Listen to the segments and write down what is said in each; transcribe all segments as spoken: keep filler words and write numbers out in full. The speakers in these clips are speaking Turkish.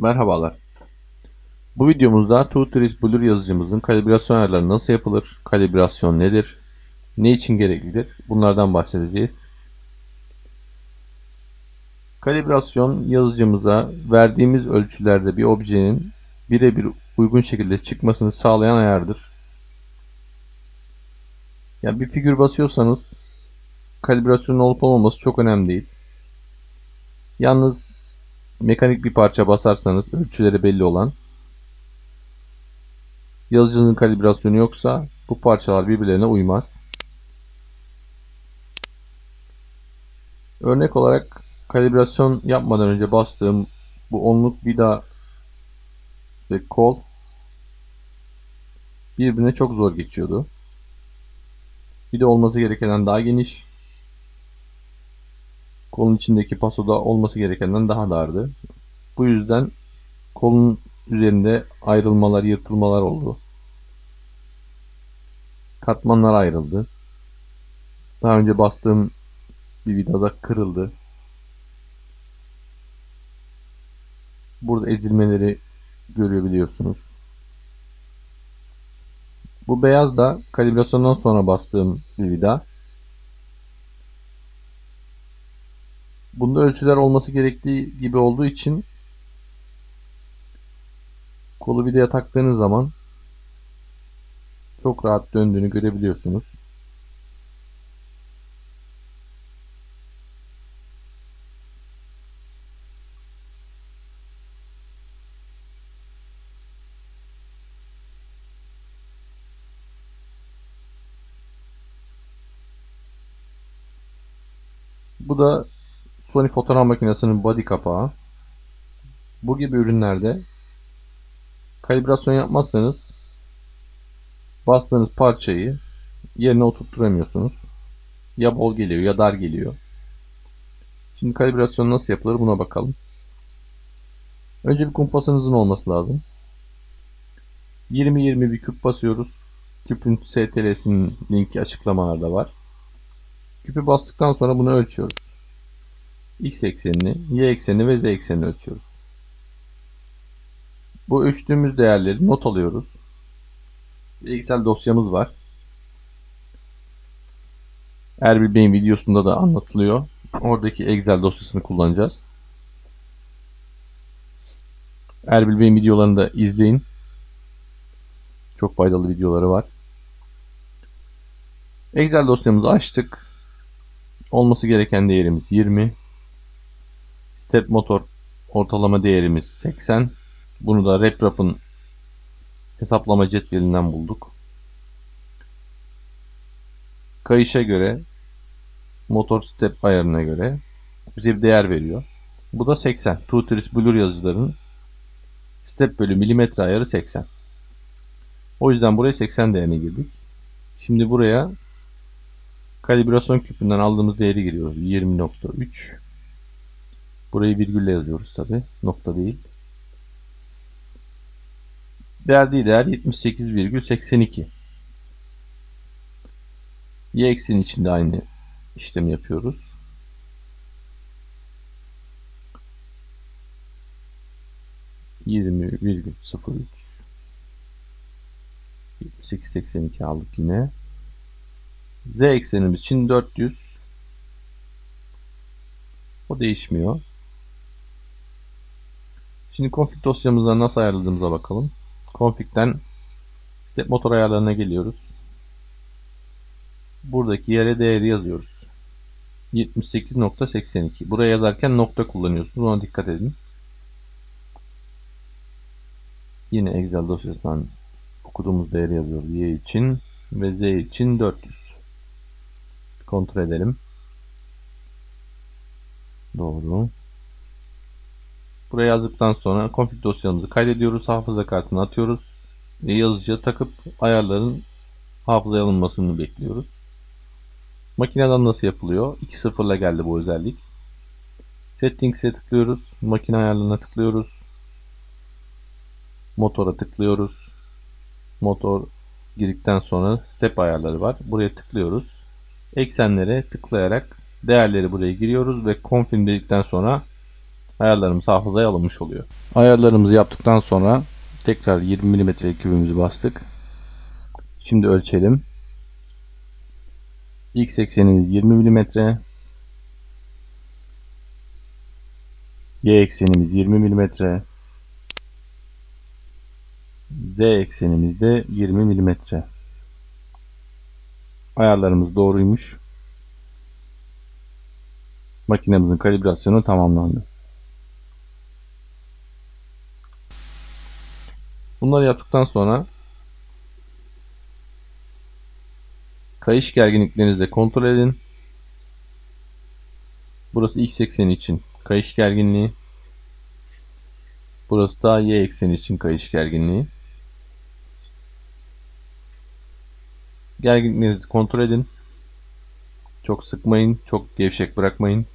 Merhabalar. Bu videomuzda Two Trees Bluer yazıcımızın kalibrasyon ayarları nasıl yapılır, kalibrasyon nedir, ne için gereklidir bunlardan bahsedeceğiz. Kalibrasyon yazıcımıza verdiğimiz ölçülerde bir objenin birebir uygun şekilde çıkmasını sağlayan ayardır. Yani bir figür basıyorsanız kalibrasyonun olup olmaması çok önemli değil. Yalnız mekanik bir parça basarsanız ölçüleri belli olan, yazıcının kalibrasyonu yoksa bu parçalar birbirlerine uymaz. Örnek olarak kalibrasyon yapmadan önce bastığım bu onluk vida ve kol birbirine çok zor geçiyordu. Bir de olması gerekenden daha geniş, kolun içindeki pasoda olması gerekenden daha dardı. Bu yüzden kolun üzerinde ayrılmalar, yırtılmalar oldu. Katmanlar ayrıldı. Daha önce bastığım bir vidada kırıldı. Burada ezilmeleri görebiliyorsunuz. Bu beyaz da kalibrasyondan sonra bastığım bir vida. Bunda ölçüler olması gerektiği gibi olduğu için kolu vidaya taktığınız zaman çok rahat döndüğünü görebiliyorsunuz. Bu da Sony fotoğraf makinesinin body kapağı. Bu gibi ürünlerde kalibrasyon yapmazsanız bastığınız parçayı yerine oturtturamıyorsunuz. Ya bol geliyor ya dar geliyor. Şimdi kalibrasyon nasıl yapılır buna bakalım. Önce bir kumpasınızın olması lazım. yirmi yirmi bir küp basıyoruz. Küpün S T L'sinin linki açıklamalarda var. Küpü bastıktan sonra bunu ölçüyoruz. X eksenini, Y eksenini ve Z eksenini ölçüyoruz. Bu ölçtüğümüz değerleri not alıyoruz. Bir Excel dosyamız var. Erbil Bey'in videosunda da anlatılıyor. Oradaki Excel dosyasını kullanacağız. Erbil Bey'in videolarını da izleyin. Çok faydalı videoları var. Excel dosyamızı açtık. Olması gereken değerimiz yirmi. Step motor ortalama değerimiz seksen. Bunu da RepRap'ın hesaplama cetvelinden bulduk. Kayışa göre, motor step ayarına göre bize bir değer veriyor. Bu da seksen. Two Trees Bluer yazıcıların step bölü milimetre ayarı seksen. O yüzden buraya seksen değerini girdik. Şimdi buraya kalibrasyon küpünden aldığımız değeri giriyoruz. yirmi nokta üç. Burayı virgülle yazıyoruz tabi. Nokta değil. Verdiği değer yetmiş sekiz virgül seksen iki. Y ekseni için de aynı işlemi yapıyoruz. yirmi virgül sıfır üç. yetmiş sekiz virgül seksen iki aldık yine. Z eksenimiz için dört yüz. O değişmiyor. Şimdi config dosyamızdan nasıl ayarladığımıza bakalım. Config'den step motor ayarlarına geliyoruz. Buradaki yere değeri yazıyoruz. yetmiş sekiz nokta seksen iki. Buraya yazarken nokta kullanıyorsunuz. Ona dikkat edin. Yine Excel dosyasından okuduğumuz değeri yazıyoruz. Y için ve Z için dört yüz. Kontrol edelim. Doğru. Buraya yazdıktan sonra config dosyamızı kaydediyoruz. Hafıza kartına atıyoruz. Ve yazıcıya takıp ayarların hafızaya alınmasını bekliyoruz. Makineden nasıl yapılıyor? iki nokta sıfır ile geldi bu özellik. Settings'e tıklıyoruz. Makine ayarlarına tıklıyoruz. Motora tıklıyoruz. Motor girdikten sonra step ayarları var. Buraya tıklıyoruz. Eksenlere tıklayarak değerleri buraya giriyoruz ve confirm dedikten sonra ayarlarımız hafızaya alınmış oluyor. Ayarlarımızı yaptıktan sonra tekrar yirmi milimetre kübümüzü bastık. Şimdi ölçelim. X eksenimiz yirmi milimetre. Y eksenimiz yirmi milimetre. Z eksenimiz de yirmi milimetre. Ayarlarımız doğruymuş. Makinemizin kalibrasyonu tamamlandı. Bunları yaptıktan sonra kayış gerginliklerinizi de kontrol edin. Burası X ekseni için kayış gerginliği. Burası da Y ekseni için kayış gerginliği. Gerginliklerinizi kontrol edin. Çok sıkmayın, çok gevşek bırakmayın.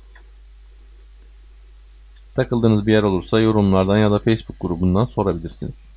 Takıldığınız bir yer olursa yorumlardan ya da Facebook grubundan sorabilirsiniz.